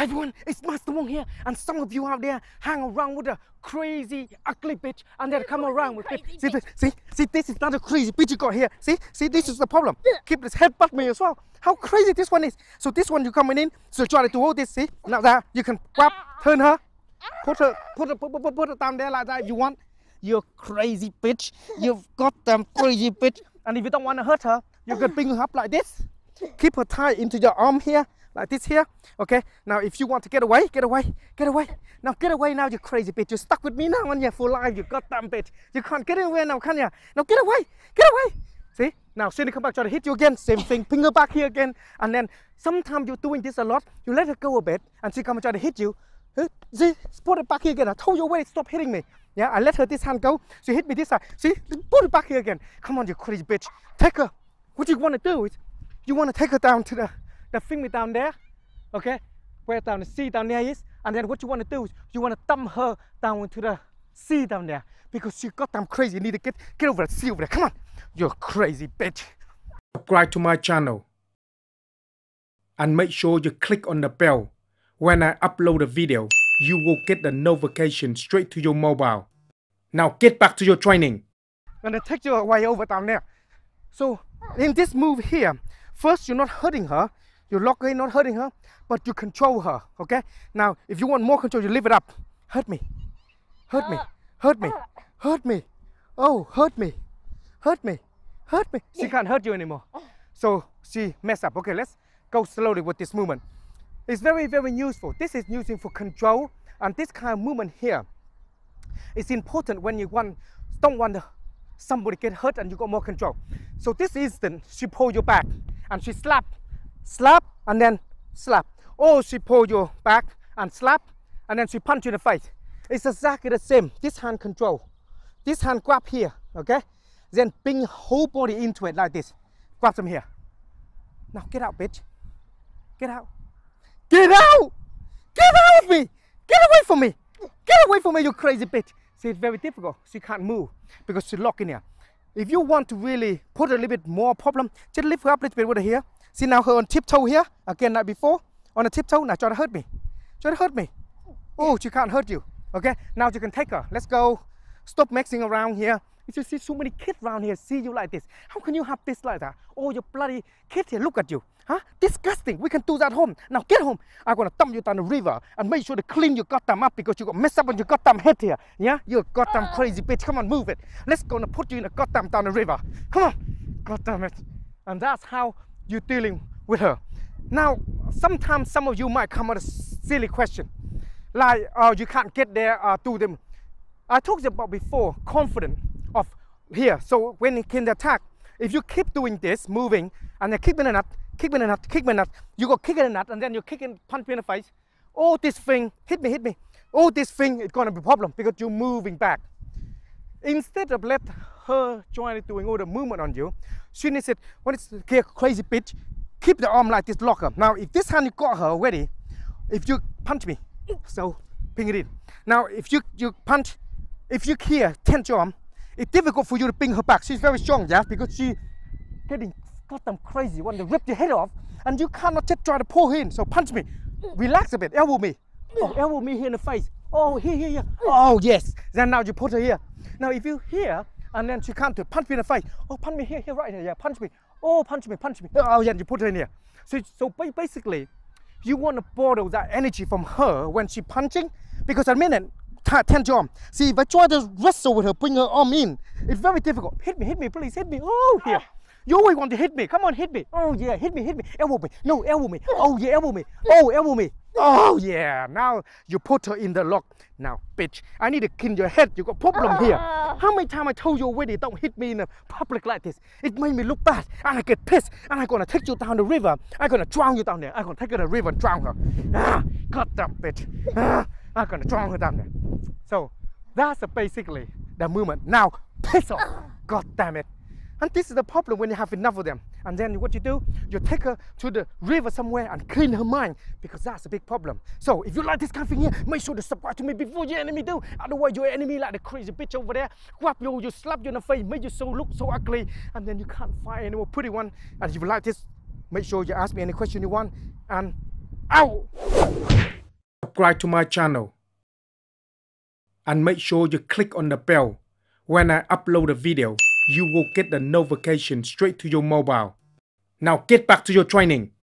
Hi everyone, it's Master Wong here, and some of you out there hang around with a crazy, ugly bitch, and then come around with it. See, this is not a crazy bitch you got here. See, this is the problem. Keep this headbutt me as well. How crazy this one is. So this one you coming in, so try to hold this, see? Now that you can grab, turn her, put her down there like that if you want. You crazy bitch. You've got them crazy bitch. And if you don't want to hurt her, you can bring her up like this. Keep her tied into your arm here, like this here. Okay, now if you want to get away, get away now, you crazy bitch. You're stuck with me now, aren't you, for life, you goddamn bitch. You can't get away now, can you? Now get away. See, now soon you come back, try to hit you again, same thing, ping her back here again. And then sometimes you're doing this a lot, you let her go a bit, and she come and try to hit you. See, put it back here again. I told you already, stop hitting me. Yeah, I let her this hand go, she hit me this side. See, put it back here again. Come on, you crazy bitch, take her. What you want to do is you want to take her down to the finger down there, okay, where down the sea down there is, and then what you want to do is you want to dump her down into the sea down there, because she goddamn crazy. You need to get over that sea over there. Come on, you crazy bitch. Subscribe to my channel and make sure you click on the bell. When I upload a video, you will get the notification straight to your mobile. Now get back to your training. I'm gonna take you away over down there. So in this move here, first, you're not hurting her. You lock her in, not hurting her, but you control her, okay? Now, if you want more control, you lift it up. Hurt me. Oh, hurt me. She can't hurt you anymore. So she messed up. Okay, let's go slowly with this movement. It's very, very useful. This is using for control, and this kind of movement here is important when you don't want somebody get hurt and you got more control. So this instant, she pull you back. And she slap, and then slap. Or she pull your back and slap, and then she punch you in the face. It's exactly the same. This hand control. This hand grab here, okay? Then bring whole body into it like this. Grab them here. Now get out, bitch. Get out. Get out! Get out of me! Get away from me! Get away from me, you crazy bitch. See, it's very difficult. She can't move because she's locked in here. If you want to really put a little bit more problem, just lift her up a little bit with her here. See now her on tiptoe here, again like before, on a tiptoe, now try to hurt me. Oh, she can't hurt you, okay? Now you can take her, let's go. Stop messing around here. If you see so many kids around here, see you like this. How can you have this like that? Oh, you bloody kid here, look at you. Huh? Disgusting, we can do that home. Now get home, I'm gonna dump you down the river and make sure to clean your goddamn up because you got messed up on your goddamn head here. Yeah, you goddamn crazy bitch, come on, move it. Let's go and put you in the goddamn down the river. Come on, goddamn it. And that's how you're dealing with her. Now, sometimes some of you might come with a silly question. Like, oh, you can't get there, do them. I talked about before, confident of here. So when it can attack, if you keep doing this, moving, and then kick me in the nut, you go kick in the nut, and then you kick and punch me in the face. All this thing, hit me. All this thing, it's gonna be a problem because you're moving back. Instead of let her trying to doing all the movement on you, she needs it, when it's here, crazy bitch, keep the arm like this, lock her. Now, if this hand you got her already, if you punch me, so ping it in. Now, if you punch, if you here, tense your arm, it's difficult for you to ping her back. She's very strong, yeah, because she getting goddamn crazy, want to rip your head off, and you cannot just try to pull her in. So punch me, relax a bit, elbow me. Oh, elbow me here in the face. Oh, here. Oh, yes. Then now you put her here. Now if you here, and then she can't do it, punch me in the face. Oh, punch me here, right here, yeah, punch me. Oh, punch me. Oh, yeah, you put her in here. So basically, you want to borrow that energy from her when she's punching, because a minute, tense your arm. See, if I try to wrestle with her, bring her arm in, it's very difficult. Hit me, please, hit me. Oh, here. You always want to hit me. Come on, hit me. Oh, yeah, hit me. Elbow me. No, elbow me. Oh, yeah, elbow me. Oh, elbow me. Oh, yeah. Now you put her in the lock. Now, bitch, I need to clean your head. You got problem here. How many times I told you already, don't hit me in a public like this. It made me look bad, and I get pissed, and I'm going to take you down the river. I'm going to drown you down there. I'm going to take her to the river and drown her. Ah, goddamn bitch. Ah, I'm going to drown her down there. So that's basically the movement. Now, piss off. God damn it. And this is the problem when you have enough of them. And then what you do, you take her to the river somewhere and clean her mind, because that's a big problem. So if you like this kind of thing here, make sure to subscribe to me before your enemy do. Otherwise your enemy like the crazy bitch over there, grab you, you slap you in the face, make you so look so ugly, and then you can't find any more pretty one. And if you like this, make sure you ask me any question you want, and out! subscribe to my channel and make sure you click on the bell. When I upload a video, you will get the notification straight to your mobile. Now get back to your training.